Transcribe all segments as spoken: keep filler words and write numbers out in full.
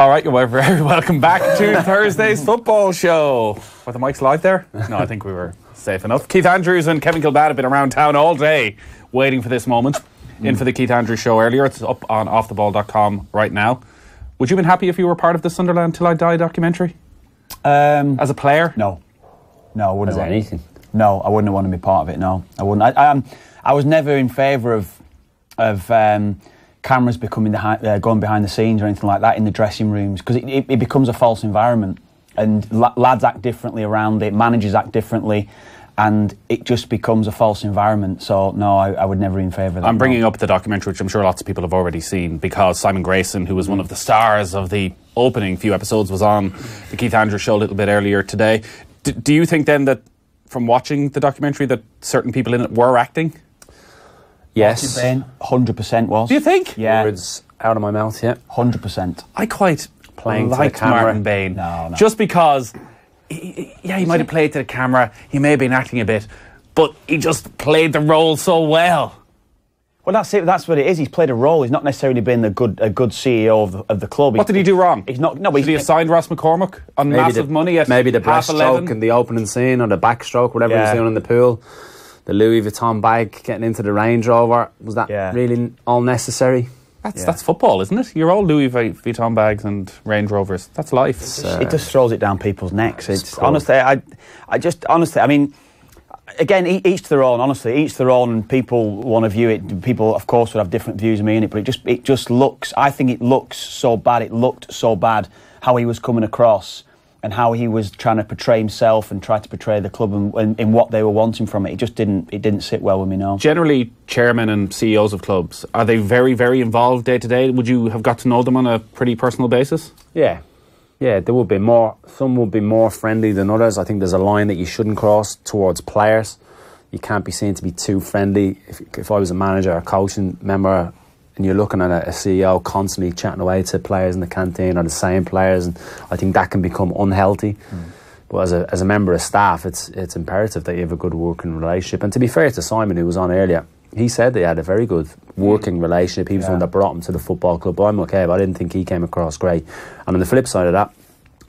All right, you're very welcome back to Thursday's football show. Were the mics live there? No, I think we were safe enough. Keith Andrews and Kevin Kilbane have been around town all day waiting for this moment. Mm. In for the Keith Andrews show earlier. It's up on off the ball dot com right now. Would you have been happy if you were part of the Sunderland Till I Die documentary? Um, As a player? No. No, I wouldn't have. As anything? No, I wouldn't have wanted to be part of it, no. I wouldn't. I, I, um, I was never in favour of... of um, cameras becoming the, uh, going behind the scenes or anything like that in the dressing rooms, because it, it, it becomes a false environment, and la lads act differently around it, managers act differently, and it just becomes a false environment. So no, I, I would never be in favour of that. I'm bringing no. up the documentary, which I'm sure lots of people have already seen, because Simon Grayson, who was one of the stars of the opening few episodes, was on the Keith Andrews show a little bit earlier today. D do you think then that from watching the documentary that certain people in it were acting? Yes, one hundred percent was. Do you think? Yeah. Words out of my mouth, yeah. one hundred percent. I quite playing liked to the Martin Bain. No, no. Just because, he, yeah, he might have played to the camera, he may have been acting a bit, but he just played the role so well. Well, that's it. That's what it is. He's played a role. He's not necessarily been a good, a good C E O of the, of the club. He's, what did he do wrong? He's not. No, but did he assign Ross McCormack on massive the, money? At maybe the breaststroke and the opening scene, or the backstroke, whatever yeah. he's doing in the pool. The Louis Vuitton bag, getting into the Range Rover, was that yeah. really all necessary? That's yeah. that's football, isn't it? You're all Louis Vuitton bags and Range Rovers. That's life. It's, uh, it just throws it down people's necks. It's, it's honestly, I, I just honestly, I mean, again, each to their own. Honestly, each to their own. And people want to view it. People, of course, would have different views of me in it, but it just it just looks. I think it looks so bad. It looked so bad how he was coming across, and how he was trying to portray himself and try to portray the club and, and, and what they were wanting from it. It just didn't, it didn't sit well with me, no. Generally, chairmen and C E Os of clubs, are they very, very involved day to day? Would you have got to know them on a pretty personal basis? Yeah. Yeah, there will be more. Some will be more friendly than others. I think there's a line that you shouldn't cross towards players. You can't be seen to be too friendly. If, if I was a manager or a coaching member, and you're looking at a C E O constantly chatting away to players in the canteen or the same players, and I think that can become unhealthy. Mm. But as a, as a member of staff, it's it's imperative that you have a good working relationship. And to be fair to Simon, who was on earlier, he said they had a very good working relationship. He was yeah. the one that brought him to the football club. But I'm okay, but I didn't think he came across great. And on the flip side of that,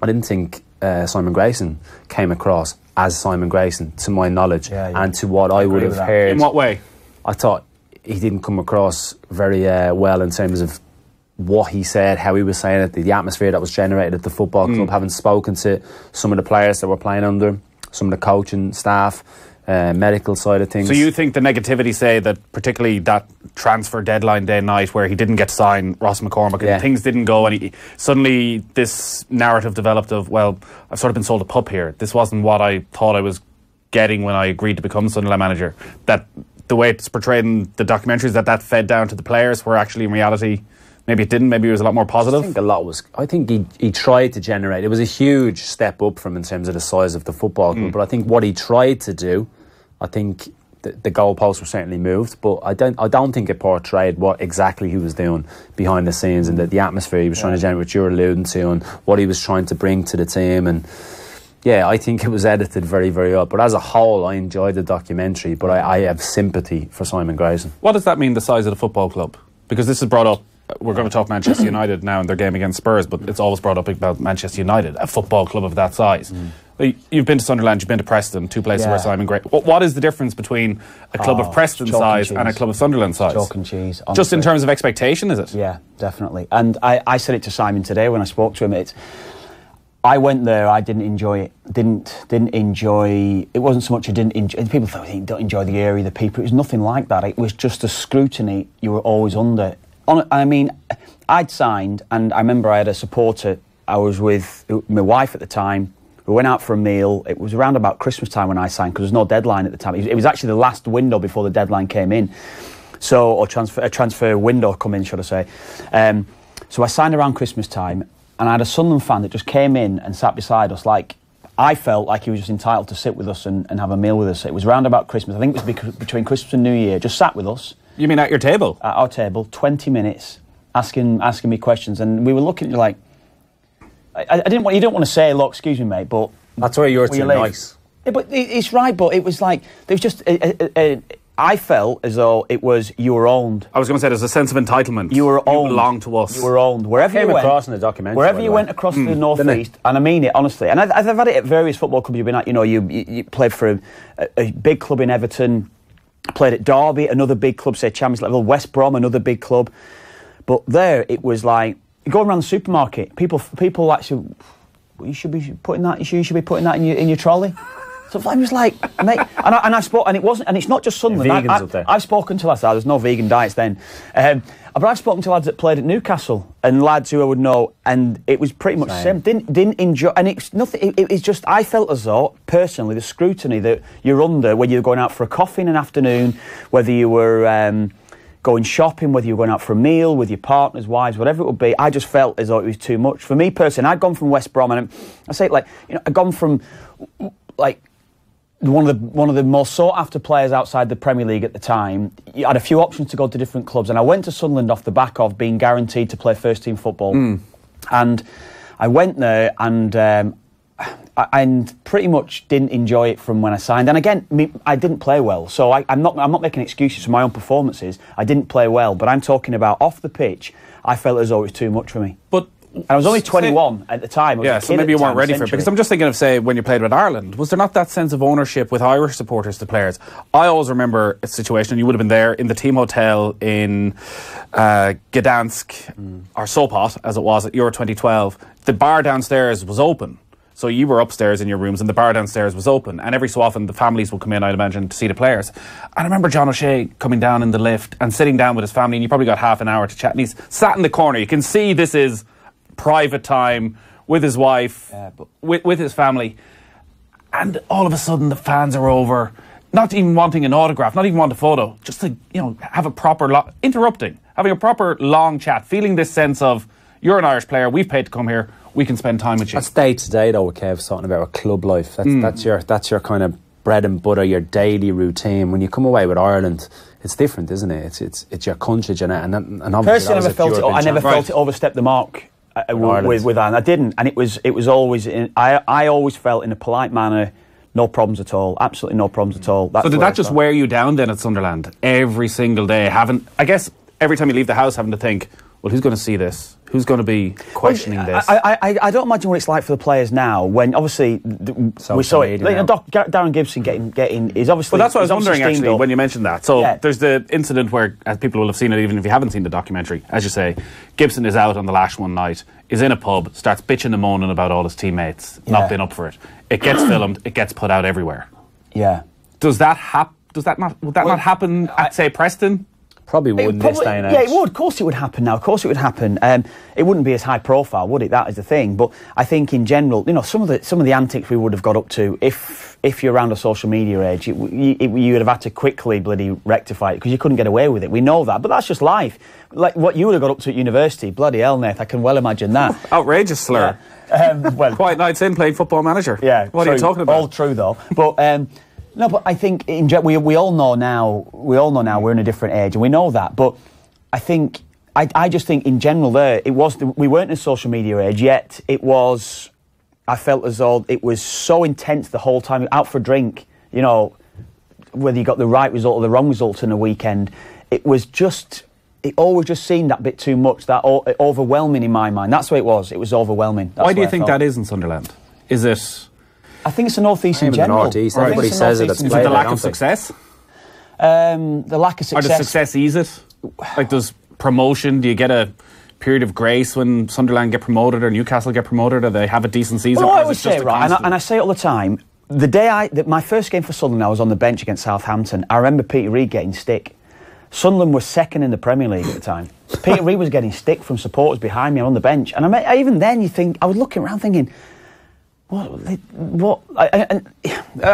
I didn't think uh, Simon Grayson came across as Simon Grayson, to my knowledge, yeah, yeah. and to what I, I would have heard. In what way? I thought he didn't come across very uh, well in terms of what he said, how he was saying it, the, the atmosphere that was generated at the football mm. club, having spoken to some of the players that were playing under him, some of the coaching staff, uh, medical side of things. So you think the negativity, say, that particularly that transfer deadline day night where he didn't get to sign Ross McCormack yeah. and things didn't go, and he, suddenly this narrative developed of, well, I've sort of been sold a pup here. This wasn't what I thought I was getting when I agreed to become Sunderland manager. That... the way it's portrayed in the documentaries, that that fed down to the players, where actually in reality maybe it didn't, maybe it was a lot more positive. I think a lot was, I think he, he tried to generate, it was a huge step up from in terms of the size of the football club, mm. but I think what he tried to do, I think the, the goalposts were certainly moved, but I don't, I don't think it portrayed what exactly he was doing behind the scenes and the, the atmosphere he was yeah. trying to generate, which you were alluding to, and what he was trying to bring to the team. And yeah, I think it was edited very, very well. But as a whole, I enjoyed the documentary, but I, I have sympathy for Simon Grayson. What does that mean, the size of the football club? Because this is brought up, we're going to talk Manchester United now in their game against Spurs, but it's always brought up about Manchester United, a football club of that size. Mm. You've been to Sunderland, you've been to Preston, two places yeah. where Simon Grayson... What, what is the difference between a club oh, of Preston size and, and a club of Sunderland size? Chalk and cheese. Honestly. Just in terms of expectation, is it? Yeah, definitely. And I, I said it to Simon today when I spoke to him, it's... I went there, I didn't enjoy it, didn't, didn't enjoy, it wasn't so much I didn't enjoy, people thought, you don't enjoy the area, the people, it was nothing like that, it was just the scrutiny you were always under. On, I mean, I'd signed, and I remember I had a supporter, I was with my wife at the time, we went out for a meal, it was around about Christmas time when I signed, because there was no deadline at the time, it was, it was actually the last window before the deadline came in, so, or transfer, a transfer window come in, should I say. Um, so I signed around Christmas time, and I had a Sunderland fan that just came in and sat beside us. Like, I felt like he was just entitled to sit with us and, and have a meal with us. It was round about Christmas. I think it was between Christmas and New Year. Just sat with us. You mean at your table? At our table, twenty minutes, asking asking me questions. And we were looking at you like... I, I didn't want... You don't want to say, look, excuse me, mate, but... That's where you're too nice. Yeah, but it's right, but it was like... There was just... A, a, a, I felt as though it was you were owned. I was going to say there's a sense of entitlement. You were owned. You belonged to us. You were owned. Wherever Came you went across in the documentary. Wherever you went across mm, to the northeast, and I mean it honestly. And I've, I've had it at various football clubs. You've been at, you know, you, you, you played for a, a big club in Everton, played at Derby, another big club, say Champions level, West Brom, another big club. But there it was like going around the supermarket. People, people actually, you should be putting that. You should, you should be putting that in your in your trolley. So I was like, mate, and I and I spoke, and it wasn't, and it's not just Sunderland. Yeah, vegans I, I, up there. I've spoken to lads. There's no vegan diets then, um, but I've spoken to lads that played at Newcastle and lads who I would know, and it was pretty much the same. Didn't didn't enjoy, and it's nothing. It, it's just I felt as though personally the scrutiny that you're under when you're going out for a coffee in an afternoon, whether you were um, going shopping, whether you were going out for a meal with your partners, wives, whatever it would be. I just felt as though it was too much for me personally. I'd gone from West Brom, and I say it like, you know, I'd gone from like. One of the one of the most sought-after players outside the Premier League at the time. You had a few options to go to different clubs, and I went to Sunderland off the back of being guaranteed to play first-team football. Mm. And I went there and um, I, and pretty much didn't enjoy it from when I signed. And again, me, I didn't play well, so I, I'm not I'm not making excuses for my own performances. I didn't play well, but I'm talking about off the pitch. I felt as though it was too much for me. But. I was only twenty-one at the time. I was yeah, a kid so maybe you weren't ready century. for it. Because I'm just thinking of, say, when you played with Ireland, was there not that sense of ownership with Irish supporters to players? I always remember a situation, and you would have been there, in the team hotel in uh, Gdansk, mm. or Sopot, as it was, at Euro twenty twelve. The bar downstairs was open. So you were upstairs in your rooms, and the bar downstairs was open. And every so often, the families would come in, I'd imagine, to see the players. And I remember John O'Shea coming down in the lift and sitting down with his family, and you probably got half an hour to chat. And he's sat in the corner. You can see this is... private time with his wife, yeah, but with, with his family, and all of a sudden the fans are over, not even wanting an autograph, not even want a photo, just to, you know, have a proper lo- interrupting, having a proper long chat, feeling this sense of you're an Irish player, we've paid to come here, we can spend time with you. That's day to day though. With Kev's talking about a club life, that's mm. that's your that's your kind of bread and butter, your daily routine. When you come away with Ireland, it's different, isn't it? It's it's it's your country, and and, and obviously I never felt it. I never felt it overstepped the mark. I, with with Ireland. I didn't, and it was it was always in, I I always felt in a polite manner, no problems at all, absolutely no problems at all. That's so did that just wear you down then at Sunderland every single day? Having I guess every time you leave the house, having to think, well, who's going to see this? Who's going to be questioning well, this? I, I I don't imagine what it's like for the players now. When obviously so we saw it. You know, Doc, Darren Gibson getting getting is obviously. Well, that's what I was wondering actually up. when you mentioned that. So yeah. There's the incident where, as people will have seen it, even if you haven't seen the documentary, as you say, Gibson is out on the lash one night, is in a pub, starts bitching and moaning about all his teammates yeah. not being up for it. It gets filmed. It gets put out everywhere. Yeah. Does that happen? Does that not? Would that well, not happen at I, say Preston? Probably wouldn't probably, this day and age. Yeah, it would. Of course it would happen now. Of course it would happen. Um, it wouldn't be as high profile, would it? That is the thing. But I think in general, you know, some of the some of the antics we would have got up to, if if you're around a social media age, it, you, it, you would have had to quickly bloody rectify it because you couldn't get away with it. We know that. But that's just life. Like what you would have got up to at university, bloody hell, Nath, I can well imagine that. Outrageous slur. Yeah. Um, well, quite nights in playing Football Manager. Yeah. What true, are you talking about? All true, though. But... Um, No, but I think in, we we all know now. We all know now we're in a different age, and we know that. But I think I I just think in general there it was the, we weren't in a social media age yet. It was I felt as though it was so intense the whole time. Out for a drink, you know, whether you got the right result or the wrong result in a weekend, it was just it always just seemed that bit too much, that o- overwhelming in my mind. That's what it was. It was overwhelming. That's Why do you I think felt. that is in Sunderland? Is it? I think it's the North East in general. North East. Right. Everybody says it. Is it the lack of success? Um, the lack of success. Or does success ease it? Like, does promotion, do you get a period of grace when Sunderland get promoted or Newcastle get promoted or they have a decent season? Well, I always say, right, and I, and I say it all the time, the day I, the, my first game for Sunderland, I was on the bench against Southampton. I remember Peter Reid getting stick. Sunderland was second in the Premier League at the time. Peter Reid was getting stick from supporters behind me on the bench. And I mean, even then, you think, I was looking around thinking, What? What? I, I,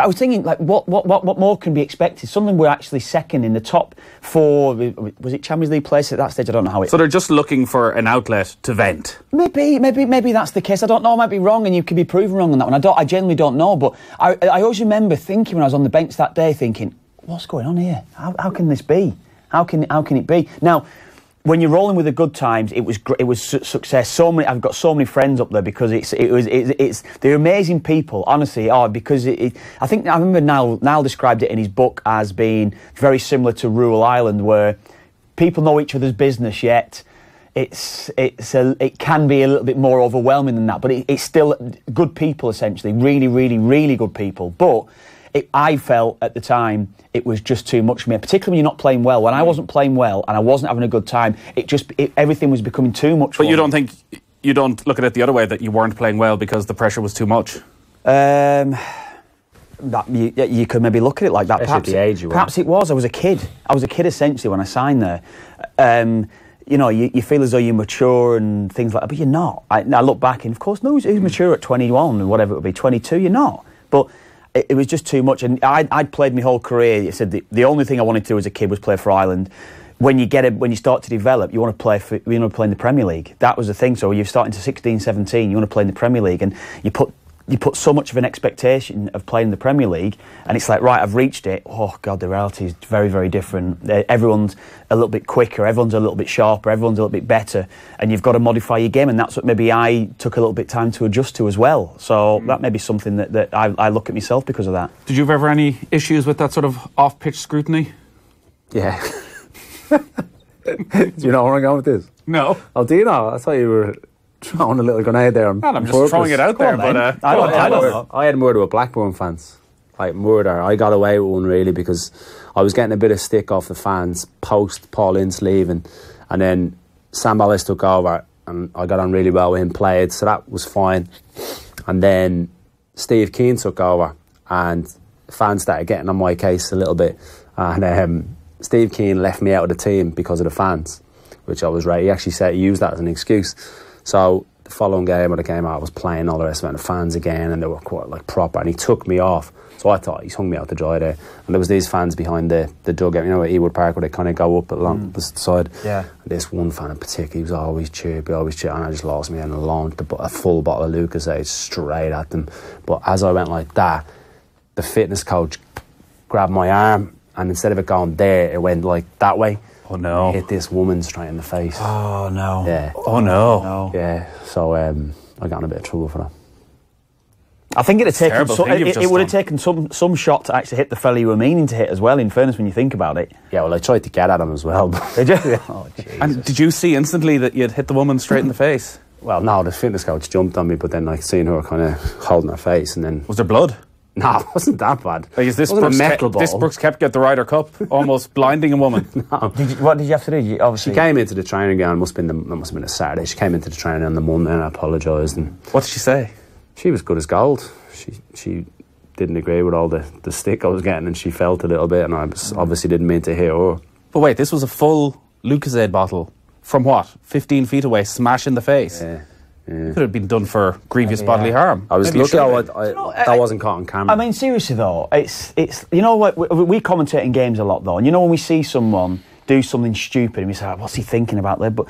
I was thinking, like, what, what, what, what more can be expected? Sunderland were actually second in the top four. Was it Champions League place at that stage? I don't know how it. So they're just looking for an outlet to vent. Maybe, maybe, maybe that's the case. I don't know. I might be wrong, and you could be proven wrong on that one. I don't. I generally don't know, but I, I always remember thinking when I was on the bench that day, thinking, "What's going on here? How, how can this be? How can, how can it be?" Now, when you're rolling with the good times, it was it was su- success. So many, I've got so many friends up there because it's it was it, it's they're amazing people, honestly. Oh, because it, it, I think I remember Niall Niall described it in his book as being very similar to rural Ireland, where people know each other's business, yet it's it's a, it can be a little bit more overwhelming than that. But it, it's still good people, essentially, really, really, really good people. But It, I felt at the time it was just too much for me, particularly when you're not playing well. When I wasn't playing well and I wasn't having a good time, it just it, everything was becoming too much. But for you me. don't think you don't look at it the other way, that you weren't playing well because the pressure was too much? Um, that you, you could maybe look at it like that. Perhaps, at the age you were. Perhaps it was. I was a kid. I was a kid essentially when I signed there. Um, you know, you, you feel as though you're mature and things like that, but you're not. I, I look back and of course, no, who's, who's mature at twenty-one or whatever it would be, twenty-two? You're not. But It, it was just too much, and I'd, I'd played my whole career. It said the, the only thing I wanted to do as a kid was play for Ireland. When you get a, when you start to develop, you want to play for you want to play in the Premier League. That was the thing. So you're starting to sixteen, seventeen, you want to play in the Premier League, and you put you put so much of an expectation of playing in the Premier League, and it's like, right, I've reached it. Oh God, the reality is very, very different. Everyone's a little bit quicker, everyone's a little bit sharper, everyone's a little bit better, and you've got to modify your game, and that's what maybe I took a little bit time to adjust to as well. So mm. that may be something that, that I, I look at myself because of that. Did you have ever any issues with that sort of off-pitch scrutiny? Yeah. Do you know where I'm going with this? No. Oh, do you know? I thought you were throwing a little grenade there. Not, I'm purpose. just throwing it out Come there, on, but uh, I, don't, I, don't know. I had murder with Blackburn fans, like murder. I got away with one really because I was getting a bit of stick off the fans post Paul Ince leaving, and then Sam Ballas took over, and I got on really well with him, played, so that was fine. And then Steve Keane took over, and fans started getting on my case a little bit, and um, Steve Keane left me out of the team because of the fans, which I was right. He actually said he used that as an excuse. So the following game when I came out, I was playing all the rest of it, and the fans again, and they were quite like proper, and he took me off. So I thought, he's hung me out to dry there. And there was these fans behind the, the dugout, you know, at Ewood Park, where they kind of go up along mm. the side. Yeah. This one fan in particular, he was always chirpy, always chirpy, and I just lost me and I launched a, a full bottle of Lucozade straight at them. But as I went like that, the fitness coach grabbed my arm, and instead of it going there, it went like that way. Oh no! Hit this woman straight in the face. Oh no! Yeah. Oh no! no. Yeah. So um, I got in a bit of trouble for that. I think it'd taken so, it, it, it would have taken some some shot to actually hit the fella you were meaning to hit as well. In fairness, when you think about it. Yeah. Well, I tried to get at him as well. Did you? Oh, Jesus. And did you see instantly that you'd hit the woman straight in the face? Well, no. The fitness coach jumped on me, but then I like, seen her kind of holding her face, and then was there blood? No, it wasn't that bad. Like, is this, Brooks Ke- this Brooks Koepka get the Ryder Cup, almost blinding a woman? No. Did you, what did you have to do? You obviously she came into the training ground. Must have been the, must have been a Saturday. She came into the training on the Monday, and I apologised. And what did she say? She was good as gold. She she didn't agree with all the, the stick I was getting, and she felt a little bit. And I was, obviously didn't mean to hit her. But wait, this was a full Lucozade bottle from what, fifteen feet away, smash in the face. Yeah. Yeah. Could have been done for grievous yeah. bodily harm. I was lucky I, I, you know, that I, wasn't caught on camera. I mean, seriously though, it's it's you know what, we, we commentate in games a lot though, and you know when we see someone do something stupid and we say, oh, what's he thinking about there? But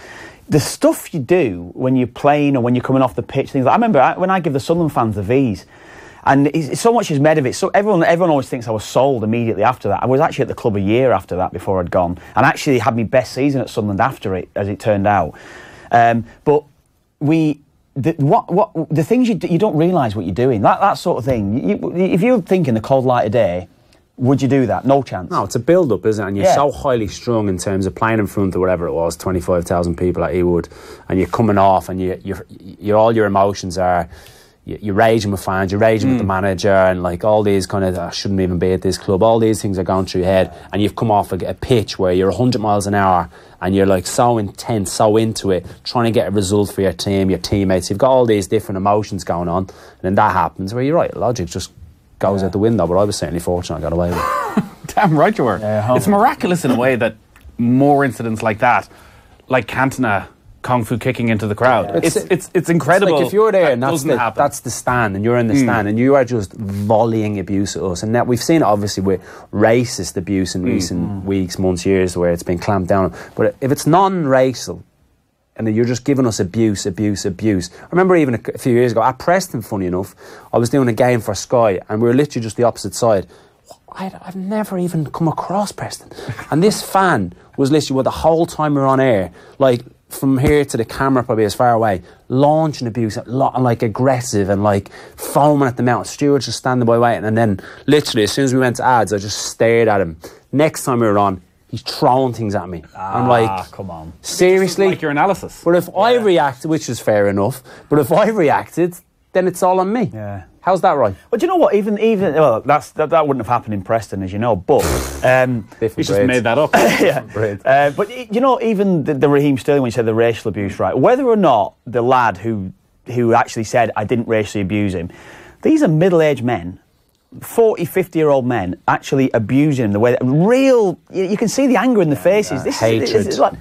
the stuff you do when you're playing or when you're coming off the pitch, things like, I remember I, when I give the Sunderland fans the V's, and it's, it's so much is made of it. So everyone, everyone always thinks I was sold immediately after that. I was actually at the club a year after that before I'd gone, and actually had my best season at Sunderland after it, as it turned out. Um, but. We, the, what, what, the things you do, you don't realise what you're doing. That that sort of thing. You, if you're thinking the cold light of day, would you do that? No chance. No, it's a build-up, isn't it? And you're yeah. so highly strung in terms of playing in front of whatever it was, twenty-five thousand people at Ewood, and you're coming off, and you, you're, you're all your emotions are. You're raging with fans, you're raging mm. with the manager, and like all these kind of, I shouldn't even be at this club, all these things are going through your head, and you've come off a, a pitch where you're one hundred miles an hour and you're like so intense, so into it, trying to get a result for your team, your teammates. You've got all these different emotions going on, and then that happens where you're right, logic just goes yeah. out the window, but I was certainly fortunate I got away with it. Damn right you were. Yeah, it's miraculous in a way that more incidents like that, like Cantona kung fu kicking into the crowd. Yeah. It's, it's it's it's incredible. It's like if you're there, that and that's, the, that's the stand, and you're in the mm. stand, and you are just volleying abuse at us. And that we've seen it obviously with racist abuse in mm. recent mm. weeks, months, years, where it's been clamped down on. But if it's non-racial, and you're just giving us abuse, abuse, abuse. I remember even a, a few years ago at Preston. Funny enough, I was doing a game for Sky, and we were literally just the opposite side. I, I've never even come across Preston. And this fan was literally, well, the whole time we were on air, like from here to the camera, probably as far away, launching abuse, and like aggressive and like foaming at the mouth. Stewards just standing by waiting. And then literally, as soon as we went to ads, I just stared at him. Next time we were on, he's throwing things at me. Ah, I'm like, come on. Seriously? Like your analysis. But if yeah. I reacted, which is fair enough, but if I reacted, then it's all on me. Yeah. How's that right? Well, do you know what? Even, even well, that's, that, that wouldn't have happened in Preston, as you know, but... Um, you just made that up. Yeah. Uh, but, you know, even the, the Raheem Sterling, when you said the racial abuse, right, whether or not the lad who who actually said, I didn't racially abuse him, these are middle-aged men, forty, fifty-year-old men, actually abusing him the way... That, real... You, you can see the anger in the faces. Yeah, this hatred. Is, this is like...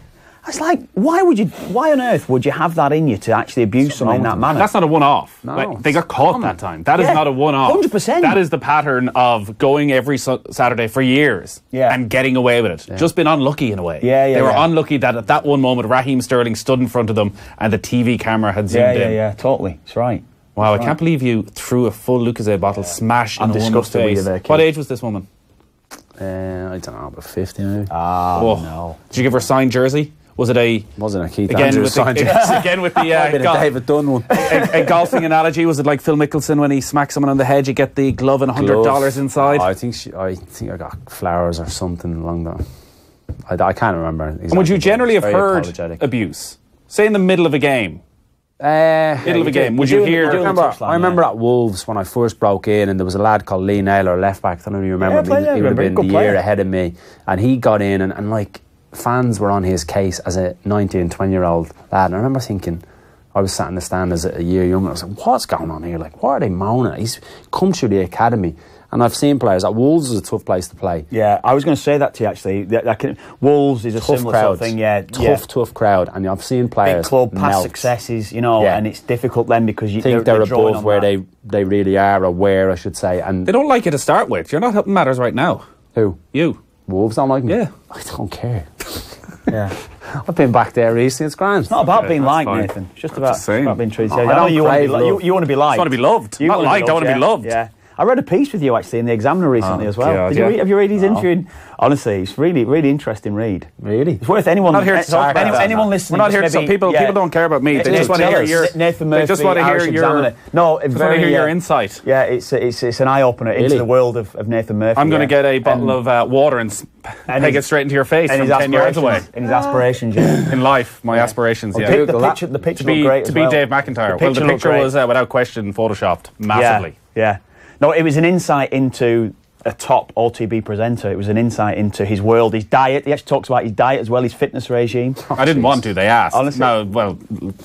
It's like, why would you? Why on earth would you have that in you to actually abuse someone in that manner? That's not a one-off. No, like, they got caught common. That time. That yeah, is not a one-off. one hundred percent. That is the pattern of going every so Saturday for years yeah. and getting away with it. Yeah. Just been unlucky in a way. Yeah, yeah. They were yeah. unlucky that at that one moment, Raheem Sterling stood in front of them and the T V camera had zoomed yeah, yeah, in. Yeah, yeah, totally. That's right. Wow, That's I can't right. believe you threw a full Lucozade bottle yeah. smash in a woman's face. There, what age was this woman? Uh, I don't know, about fifty maybe. Oh, oh, no. Did you give her a signed jersey? Was it a... Wasn't a Keith Andrews signed jersey. Again with the... Uh, golf, David Dunn one. a, a golfing analogy. Was it like Phil Mickelson when he smacks someone on the head, you get the glove and one hundred dollars glove. Inside? Oh, I think she, I think I got flowers or something along that. I, I can't remember. Exactly. And would you generally have heard apologetic. Abuse? Say in the middle of a game. Uh, middle yeah, of a game. Would you, you hear... I remember, line, I remember yeah. at Wolves when I first broke in and there was a lad called Lee Naylor, left back. I don't know if you remember yeah, him. Play, yeah, he would have been the player. Year ahead of me. And he got in and, and like... Fans were on his case as a nineteen, twenty-year-old lad. And I remember thinking, I was sat in the stand as a year younger. I was like, what's going on here? Like, why are they moaning? He's come through the academy. And I've seen players. Like, Wolves is a tough place to play. Yeah, I was going to say that to you, actually. That, that can, Wolves is a tough similar crowd. Sort of thing. Yeah, tough, yeah. tough crowd. And I've seen players big club melt. Past successes, you know, yeah. and it's difficult then because you think they're, they're, they're above where that. they they really are, or where, I should say. And they don't like you to start with. You're not helping matters right now. Who? You. Wolves don't like me. Yeah. I don't care. Yeah. I've been back there recently. It's grand. It's not about okay, being liked, fine. Nathan. It's just about, it's about being treated. Oh, I know you want, li you, you want to be liked. I want to be loved. You not liked, I want to be loved. Yeah. I read a piece with you, actually, in The Examiner recently oh, as well. God, Did you yeah. read, have you read his oh. interview? Honestly, it's really, really interesting read. Really? It's worth anyone... We're not here to talk about anyone, anyone listening. We're not here to talk. People, yeah. people don't care about me. They, they just want to hear your... Nathan Murphy, just want to hear your... No, it's very... want to hear your insight. Yeah, it's it's, it's an eye-opener really? into the world of, of Nathan Murphy. I'm going to yeah. get a bottle um, of uh, water and take it straight into your face from ten yards away. And his aspirations, yeah. In life, my aspirations, yeah. The picture looked great. To be Dave McIntyre. Well, the picture was, without question, photoshopped massively. Yeah. No, it was an insight into a top O T B presenter. It was an insight into his world, his diet. He actually talks about his diet as well, his fitness regime. Oh, I didn't geez. want to, they asked. Honestly. No, well,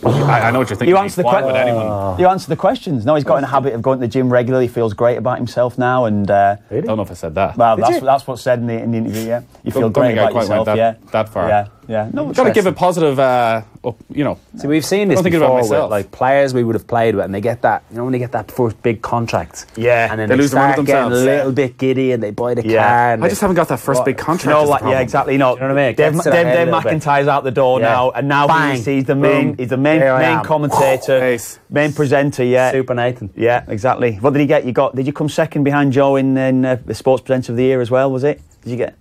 I, I know what you're thinking. You answer the Why would anyone? You answer the questions. No, he's got in the habit of going to the gym regularly. He feels great about himself now. And uh, really? I don't know if I said that. Well, that's, that's what's said in the, in the interview, yeah. You feel don't, great don't about yourself, that, yeah. that far. Yeah. Yeah, no, you've got to give a positive, uh, up, you know. See, we've seen this before with like players we would have played with, and they get that, you know, when they get that first big contract, yeah, and then they, they lose the run of themselves, a little bit giddy, and they buy the yeah. car. And I just haven't got that first what? big contract. No, like, yeah, exactly. No, you know what I mean? Dave, Dave, Dave McIntyre's out the door yeah. now, and now Bang. he's the main, Boom. he's the main Here main commentator, nice. main presenter. Yeah, Super Nathan. Yeah, exactly. What did he get? You got? Did you come second behind Joe in, in uh, the Sports Presenter of the Year as well? Was it? Did you get?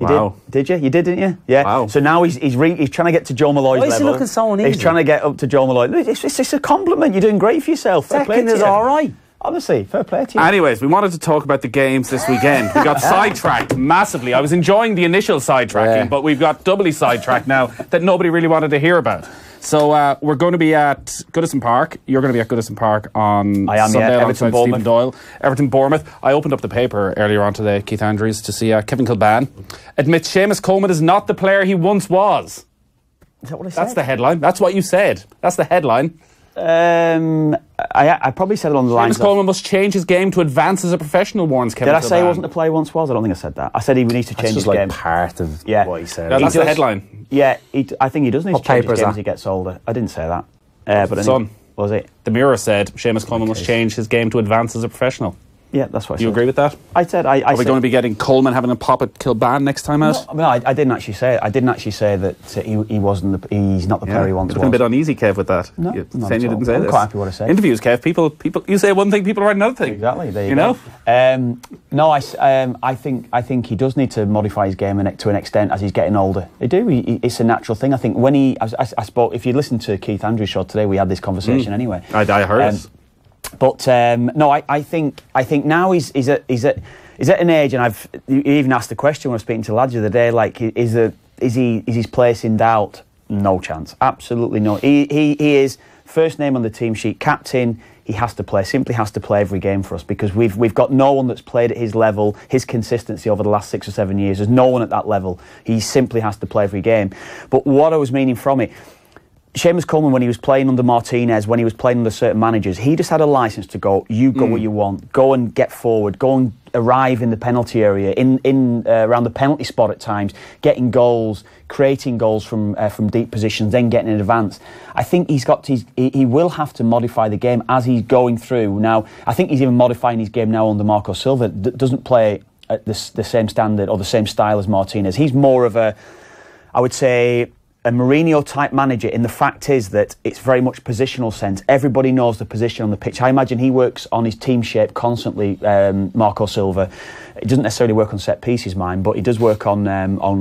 You wow. did, did you? You did, didn't you? Yeah. Wow. So now he's he's, re he's trying to get to Joe Malloy's Why is level. He looking so uneasy? He's trying to get up to Joe Malloy. It's, it's, it's a compliment. You're doing great for yourself. Fair Second is all right. Honestly, fair play to you. Anyways, we wanted to talk about the games this weekend. We got sidetracked massively. I was enjoying the initial sidetracking, yeah. but we've got doubly sidetracked now that nobody really wanted to hear about. So uh, we're going to be at Goodison Park. You're going to be at Goodison Park on I am, Sunday yeah. alongside Stephen Doyle. Everton Bournemouth. I opened up the paper earlier on today, Keith Andrews, to see uh, Kevin Kilbane admits Seamus Coleman is not the player he once was. Is that what I said? That's the headline. That's what you said. That's the headline. Um, I, I probably said it on the lines. Seamus Coleman must change his game to advance as a professional. Warns Kevin. Did I say he wasn't the player once was? I don't think I said that. I said he needs to change his game. That's just like part of yeah. what he said. No, that's he the does, headline. Yeah, he, I think he does need what to change his game as he gets older. I didn't say that. Uh, but I think, was it? The Mirror said Seamus Coleman okay. must change his game to advance as a professional. Yeah, that's what I said. You agree with that? I said I. I Are we said, going to be getting Coleman having a pop at Kilbane next time out? No, no I, I didn't actually say it. I didn't actually say that uh, he, he wasn't. The, he's not the player yeah. he wants. You're a bit uneasy, Kev, with that. No, You're not saying at all. you didn't say I'm this. Quite happy what I said. Interviews, Kev. People, people. You say one thing, people write another thing. Exactly. There you, you go. know. Um, no, I. Um, I think. I think he does need to modify his game to an extent as he's getting older. They do. He, he, it's a natural thing. I think when he. I, I, I spoke. If you listen to Keith Andrews' show today, we had this conversation mm. anyway. I, I heard. Um, But um, no, I, I think I think now he's he's at he's at he's at an age, and I've even asked the question when I was speaking to lads the other day. Like, is a is he is his place in doubt? No chance, absolutely no. He he he is first name on the team sheet, captain. He has to play. Simply has to play every game for us, because we've we've got no one that's played at his level, his consistency over the last six or seven years. There's no one at that level. He simply has to play every game. But what I was meaning from it. Seamus Coleman, when he was playing under Martinez, when he was playing under certain managers, he just had a licence to go, you go mm. what you want, go and get forward, go and arrive in the penalty area, in, in uh, around the penalty spot at times, getting goals, creating goals from uh, from deep positions, then getting in advance. I think he's got to, he's, he, he will have to modify the game as he's going through. Now, I think he's even modifying his game now under Marco Silva, that doesn't play at the, the same standard or the same style as Martinez. He's more of a, I would say... a Mourinho-type manager, in the fact is that it's very much positional sense. Everybody knows the position on the pitch. I imagine he works on his team shape constantly, um, Marco Silva. It doesn't necessarily work on set pieces, mine, but he does work on um, on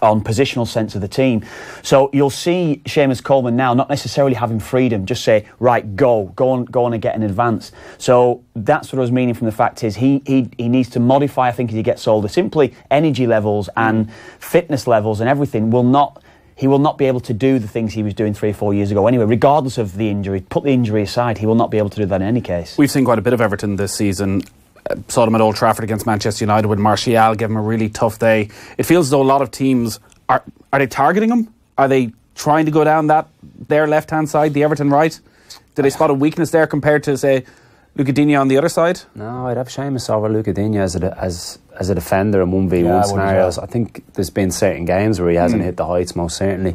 on positional sense of the team. So you'll see Seamus Coleman now not necessarily having freedom, just say, right, go, go on, go on and get in advance. So that's what I was meaning from the fact is he he he needs to modify, I think, as he gets older. Simply energy levels and fitness levels and everything will not... He will not be able to do the things he was doing three or four years ago anyway, regardless of the injury. Put the injury aside, he will not be able to do that in any case. We've seen quite a bit of Everton this season. Uh, saw them at Old Trafford against Manchester United with Martial, gave him a really tough day. It feels as though a lot of teams, are are they targeting him? Are they trying to go down that their left-hand side, the Everton right? Did they spot a weakness there compared to, say, Luca Digne on the other side? No, I'd have Seamus over Luca Digne as a, as, as a defender in one v one yeah, scenarios. I think there's been certain games where he hasn't mm. hit the heights, most certainly.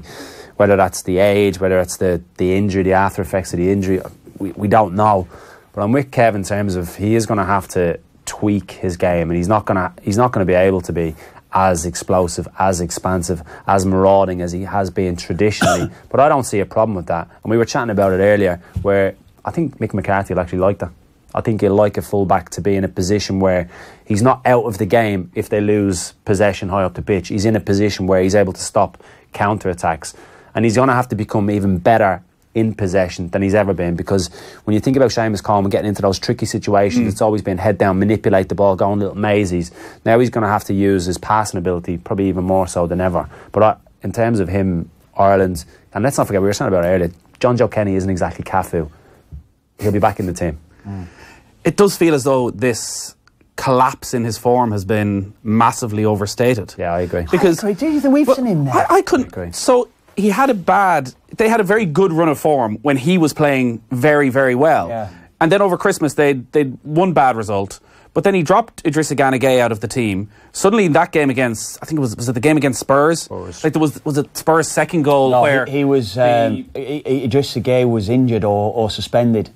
Whether that's the age, whether it's the, the injury, the after effects of the injury, we, we don't know. But I'm with Kev in terms of he is going to have to tweak his game, and he's not going to he's not going to be able to be as explosive, as expansive, as marauding as he has been traditionally. But I don't see a problem with that. And we were chatting about it earlier, where I think Mick McCarthy will actually like that. I think he'll like a fullback to be in a position where he's not out of the game if they lose possession high up the pitch. He's in a position where he's able to stop counter-attacks. And he's going to have to become even better in possession than he's ever been, because when you think about Seamus Coleman getting into those tricky situations, mm. it's always been head down, manipulate the ball, go on little mazes. Now he's going to have to use his passing ability probably even more so than ever. But I, in terms of him, Ireland, and let's not forget, we were saying about it earlier, John Joe Kenny isn't exactly Cafu. He'll be back in the team. Mm. It does feel as though this collapse in his form has been massively overstated. Yeah, I agree. Because I agree. Do you think we've well, seen him there? I, I couldn't. I so he had a bad. They had a very good run of form when he was playing very, very well. Yeah. And then over Christmas, they they'd one bad result. But then he dropped Idrissa Gueye out of the team. Suddenly, in that game against, I think it was was it the game against Spurs? Spurs. Like there was was it Spurs' second goal no, where he, he was um, Idrissa Gueye was injured or, or suspended.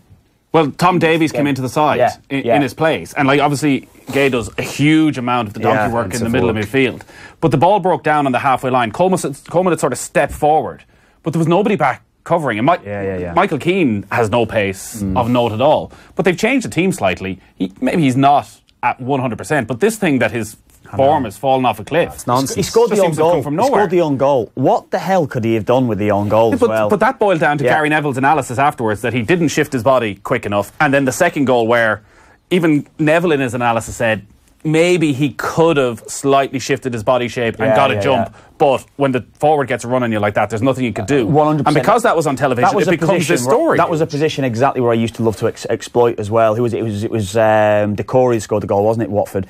Well, Tom Davies yeah. came into the side yeah. In, yeah. in his place. And, like, obviously, Gueye does a huge amount of the donkey yeah, work in the middle work. of midfield. But the ball broke down on the halfway line. Coleman, Coleman had sort of stepped forward, but there was nobody back covering him. Yeah, yeah, yeah. Michael Keane has no pace mm. of note at all. But they've changed the team slightly. He, maybe he's not at one hundred percent, but this thing that his form has fallen off a cliff. That's nonsense. He scored the own goal. He scored the own goal. What the hell could he have done with the own goal yeah, as but, well? But that boiled down to yeah. Gary Neville's analysis afterwards, that he didn't shift his body quick enough. And then the second goal, where even Neville in his analysis said maybe he could have slightly shifted his body shape yeah, and got yeah, a jump. Yeah. But when the forward gets a run on you like that, there's nothing you could do. one hundred percent. And because that was on television, was it becomes this story. Where, that was a position exactly where I used to love to ex exploit as well. Who was it? It was, it was um, Decore scored the goal, wasn't it, Watford?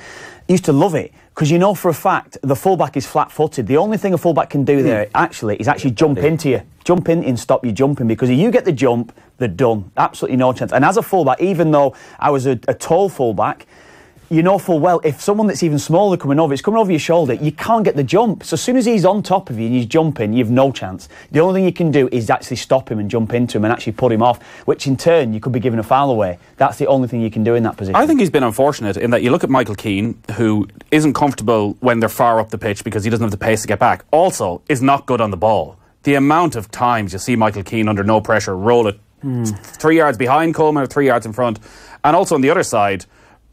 Used to love it, because you know for a fact the fullback is flat-footed. The only thing a fullback can do there actually is actually jump into you, jump in and stop you jumping, because if you get the jump, they're done. Absolutely no chance. And as a fullback, even though I was a, a tall fullback, you know full well, if someone that's even smaller coming over, it's coming over your shoulder, you can't get the jump. So as soon as he's on top of you and he's jumping, you've no chance. The only thing you can do is actually stop him and jump into him and actually put him off, which in turn you could be giving a foul away. That's the only thing you can do in that position. I think he's been unfortunate in that you look at Michael Keane, who isn't comfortable when they're far up the pitch because he doesn't have the pace to get back. Also, is not good on the ball. The amount of times you see Michael Keane under no pressure roll it mm. three yards behind Coleman or three yards in front. And also on the other side,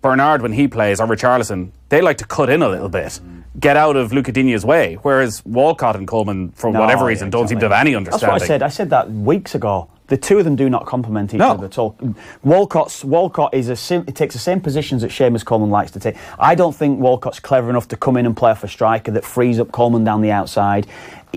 Bernard, when he plays, or Richarlison, they like to cut in a little bit, get out of Luca Digne's way, whereas Walcott and Coleman, for no, whatever reason, yeah, exactly. don't seem to have any understanding. That's what I said. I said that weeks ago. The two of them do not complement each no. other at all. Walcott's, Walcott is a sim, it takes the same positions that Seamus Coleman likes to take. I don't think Walcott's clever enough to come in and play off a striker that frees up Coleman down the outside.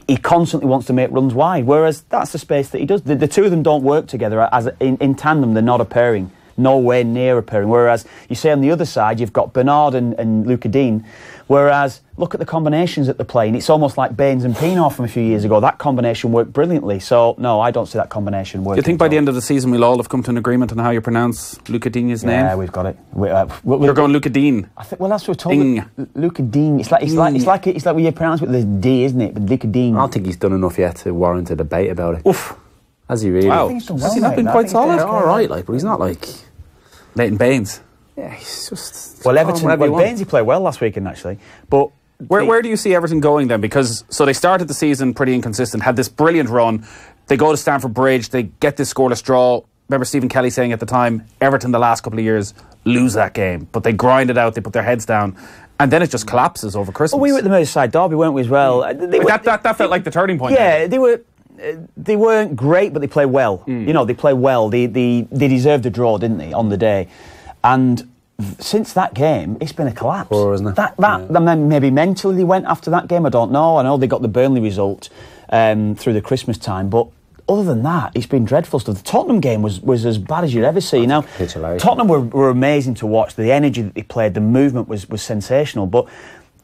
He constantly wants to make runs wide, whereas that's the space that he does. The, the two of them don't work together. As in, in tandem, they're not a pairing. Nowhere near a pairing. Whereas you say on the other side, you've got Bernard and, and Luca Digne. Whereas look at the combinations that they're playing. It's almost like Baines and Pienaar from a few years ago. That combination worked brilliantly. So no, I don't see that combination working. Do you think by the end of the season we'll all have come to an agreement on how you pronounce Luca Digne's name? Yeah, we've got it. We, uh, we, we, You're going Luca Digne. I think. Well, that's what we're talking. Luca Digne. It's like it's Ding. like it's like it's like when you pronounce it with the D, isn't it? But Luca Digne. I don't think he's done enough yet to warrant a debate about it. Oof. Has he really? Wow. I think he's done well, Has he not mate, been quite solid? They're all right, like, but he's not like Nathan Baines. Yeah, he's just. Well, Everton. Well, Baines, won. he played well last weekend, actually. But where they, where do you see Everton going then? Because so they started the season pretty inconsistent, had this brilliant run. They go to Stamford Bridge, they get this scoreless draw. Remember Stephen Kelly saying at the time, Everton the last couple of years lose that game, but they grind it out. They put their heads down. And then it just collapses over Christmas. Well, we were at the Merseyside Derby, weren't we, as well? Yeah. They, were, that, that, that felt they, like the turning point. Yeah, then. they were. They weren't great, but they played well. Mm. You know, they played well. They, they, they deserved a draw, didn't they, on the day? And since that game, it's been a collapse. Poor, isn't it? That, that, yeah. And then maybe mentally they went after that game, I don't know. I know they got the Burnley result um, through the Christmas time, but other than that, it's been dreadful stuff. The Tottenham game was, was as bad as you'd ever see. Now, Tottenham were, were amazing to watch. The energy that they played, the movement was, was sensational, but...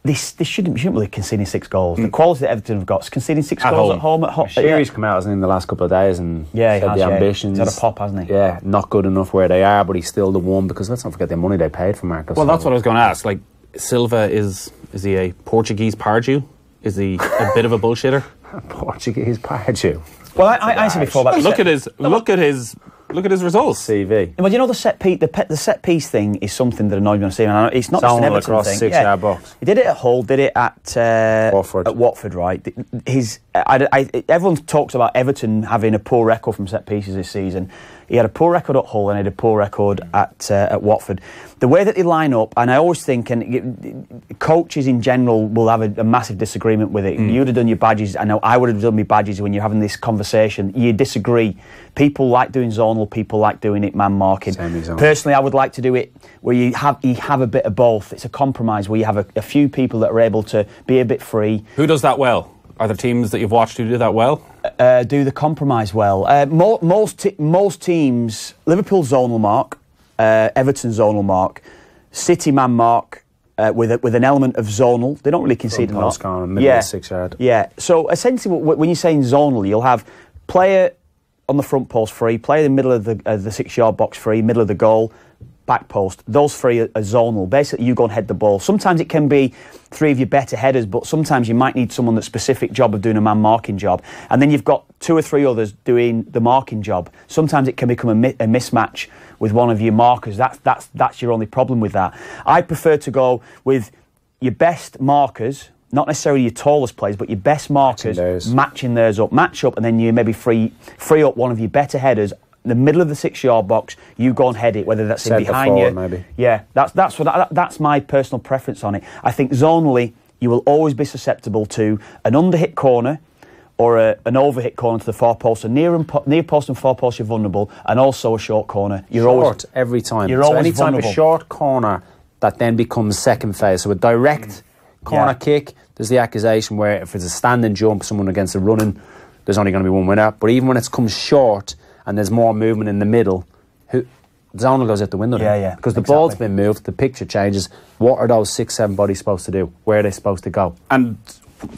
They, they shouldn't, shouldn't really be conceding six goals. Mm. The quality that Everton have got is conceding six at goals home. at home. At home yeah. He's come out, hasn't he, in the last couple of days and yeah, he said has, the yeah. ambitions. He's had a pop, hasn't he? Yeah, not good enough where they are, but he's still the one because let's not forget the money they paid for Marco Silva. Well, that's what I was going to ask. Like, Silva, is is he a Portuguese pardew? Is he a bit of a bullshitter? A Portuguese pardew? Well, I, I, I answered before that. Look at his... Look at his... Look at his results. C V. Well, you know the set piece. The, pe the set piece thing is something that annoys me on C V. It's not Someone just an Everton thing. Six-yard box. He did it at Hull. Did it at uh, Watford. At Watford, right? His. I, I, everyone talks about Everton having a poor record from set pieces this season. He had a poor record at Hull and he had a poor record at uh, at Watford. The way that they line up, and I always think, and coaches in general will have a, a massive disagreement with it. Mm. You'd have done your badges. I know I would have done my badges when you're having this conversation. You disagree. People like doing zonal. People like doing it man marking. Personally, I would like to do it where you have you have a bit of both. It's a compromise where you have a, a few people that are able to be a bit free. Who does that well? Are there teams that you've watched who do that well? Uh, do the compromise well. Uh, mo most, t most teams, Liverpool zonal mark, uh, Everton zonal mark, City man mark uh, with, a, with an element of zonal. They don't really concede a lot. Yeah. Six yard. Yeah. So essentially, when you're saying zonal, you'll have player on the front post free, player in the middle of the, uh, the six-yard box free, middle of the goal, back post. Those three are zonal. Basically, you go and head the ball. Sometimes it can be three of your better headers, but sometimes you might need someone that's specific job of doing a man-marking job. And then you've got two or three others doing the marking job. Sometimes it can become a, mi a mismatch with one of your markers. That's, that's, that's your only problem with that. I prefer to go with your best markers, not necessarily your tallest players, but your best markers, matching theirs, matching theirs up, match up, and then you maybe free, free up one of your better headers in the middle of the six-yard box, you go and head it, whether that's Set in behind forward, you. Maybe. Yeah, that's, that's, what, that, that's my personal preference on it. I think zonally, you will always be susceptible to an under-hit corner or a, an over-hit corner to the far post. So near, and po near post and far post, you're vulnerable, and also a short corner. You're short, always every time. You're so always any time vulnerable. A short corner that then becomes second phase. So a direct mm. corner yeah. kick, there's the accusation where if it's a standing jump, someone against a running, there's only going to be one winner. But even when it comes short... and there's more movement in the middle, who, zonal goes out the window. Yeah, yeah. Because the exactly. ball's been moved, the picture changes. What are those six, seven bodies supposed to do? Where are they supposed to go? And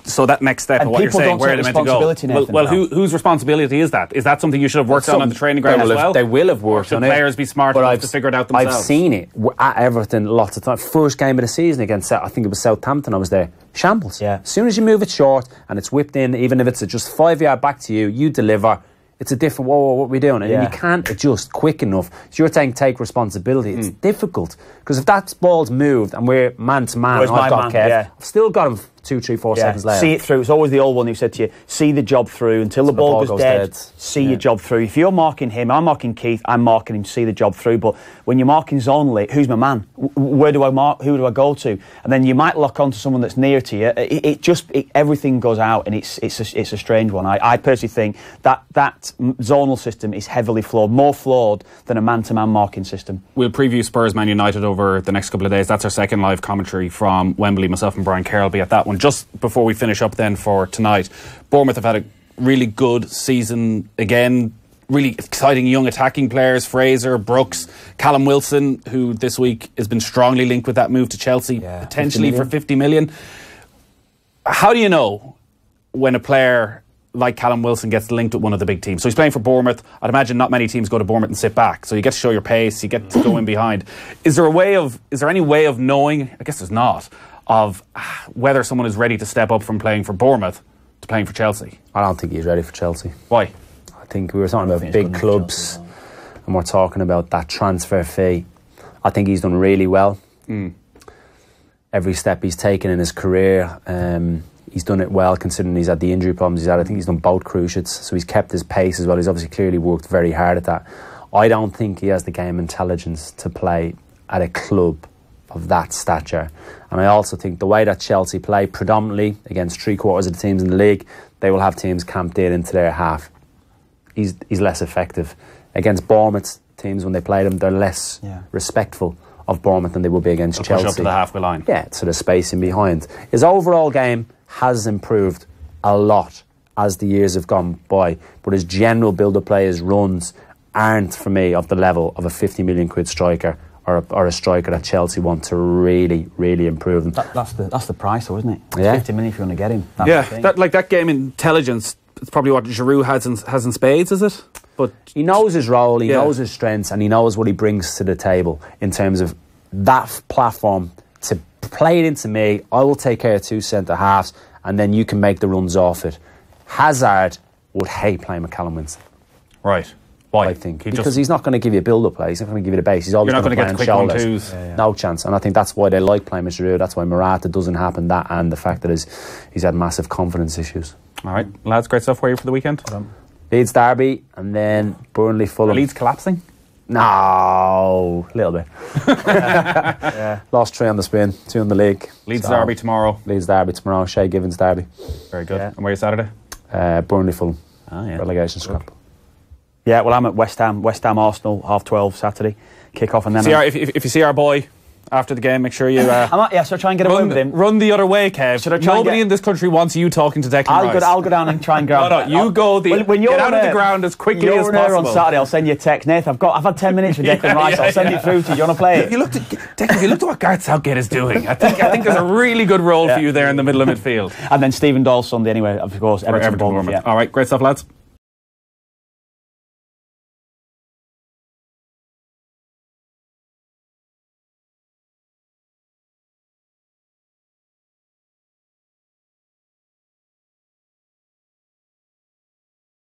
So that next step, and of what you're saying, where are they meant to go? Nathan, well, well who, whose responsibility is that? Is that something you should have worked on on the training ground as well? Have, they will have worked should on it. Should players be smart enough I've, to figure it out themselves? I've seen it at Everton lots of times. First game of the season against, I think it was Southampton, I was there. Shambles. Yeah. As soon as you move it short and it's whipped in, even if it's just five yard back to you, you deliver. It's a different, whoa, whoa, what are we doing? And yeah. you can't adjust quick enough. So you're saying take responsibility. It's mm. difficult. Because if that ball's moved and we're man to man, I've got Kev, yeah. I've still got him two, three, four yeah. seconds later. See it through. It's always the old one who said to you, see the job through until the, the ball, ball goes dead. dead. See yeah. your job through. If you're marking him, I'm marking Keith, I'm marking him, see the job through. But when you're marking zonally, who's my man? Where do I mark? Who do I go to? And then you might lock on to someone that's near to you. It, it just, it, everything goes out, and it's it's a, it's a strange one. I, I personally think that that zonal system is heavily flawed, more flawed than a man-to-man marking system. We'll preview Spurs Man United over the next couple of days. That's our second live commentary from Wembley. Myself and Brian Kerr will be at that one. Just before we finish up then for tonight, Bournemouth have had a really good season again. Really exciting young attacking players, Fraser, Brooks, Callum Wilson, who this week has been strongly linked with that move to Chelsea, yeah, potentially for fifty million. How do you know when a player like Callum Wilson gets linked with one of the big teams? So he's playing for Bournemouth. I'd imagine not many teams go to Bournemouth and sit back. So you get to show your pace, you get to go in behind. Is there a way of, is there any way of knowing, I guess there's not, of whether someone is ready to step up from playing for Bournemouth to playing for Chelsea? I don't think he's ready for Chelsea. Why? I think we were talking about big clubs Chelsea, no. and we're talking about that transfer fee. I think he's done really well. Mm. Every step he's taken in his career, um, he's done it well considering he's had the injury problems he's had. I think he's done both cruciates, so he's kept his pace as well. He's obviously clearly worked very hard at that. I don't think he has the game intelligence to play at a club of that stature. And I also think the way that Chelsea play predominantly against three quarters of the teams in the league, they will have teams camped in into their half. He's he's less effective. Against Bournemouth teams, when they play them, they're less yeah. respectful of Bournemouth than they will be against They'll Chelsea. Push up to the halfway line. Yeah, to the space in behind. His overall game has improved a lot as the years have gone by, but his general build-up play, his runs, aren't for me of the level of a fifty million quid striker Or a, or a striker that Chelsea want to really, really improve them. That, that's the that's the price, though, isn't it? It's yeah. fifty million if you want to get him. That's yeah, that, like that game intelligence. It's probably what Giroud has in, has in spades, is it? But he knows his role, he yeah. knows his strengths, and he knows what he brings to the table in terms of that platform to play it into me. I will take care of two centre halves, and then you can make the runs off it. Hazard would hate playing with Callum Wilson. Right. Why? I think he because just, he's not going to give you a build-up play. He's not going to give you the base. He's always going to play on shoulders. One, yeah, yeah. No chance. And I think that's why they like playing with Giroud. That's why Morata doesn't happen. That and the fact that he's, he's had massive confidence issues. All right, lads, great stuff for you for the weekend. Um, Leeds Derby and then Burnley Fulham. Are Leeds collapsing? No, a little bit. yeah. Yeah. Lost three on the spin, two in the league. Leeds so, Derby tomorrow. Leeds Derby tomorrow. Shea Givens Derby. Very good. Yeah. And where are you Saturday? Uh, Burnley Fulham. Oh, yeah. Relegation scrap. Yeah, well, I'm at West Ham, West Ham Arsenal, half twelve Saturday, kick off, and then. See our, if, if, if you see our boy after the game, make sure you. Uh, I'm at, yeah, so try and get away with him. Run the other way, Kev. Should I try Nobody get... in this country wants you talking to Declan I'll Rice. Go, I'll go down and try and ground. No, no, you I'll, go the when, when you're get out of the ground as quickly as possible. You're on Saturday. I'll send you a text, Nath. I've got, I've had ten minutes with Declan yeah, Rice. Yeah, I'll send yeah. it through to you. Do you want to play it? You look, to, Declan, you look to what Gareth Southgate is doing. I think, I think there's a really good role yeah. for you there in the middle of midfield. And then Stephen Dahl Sunday, anyway, of course, Everton. Everton Bournemouth. Yeah. All right, great stuff, lads.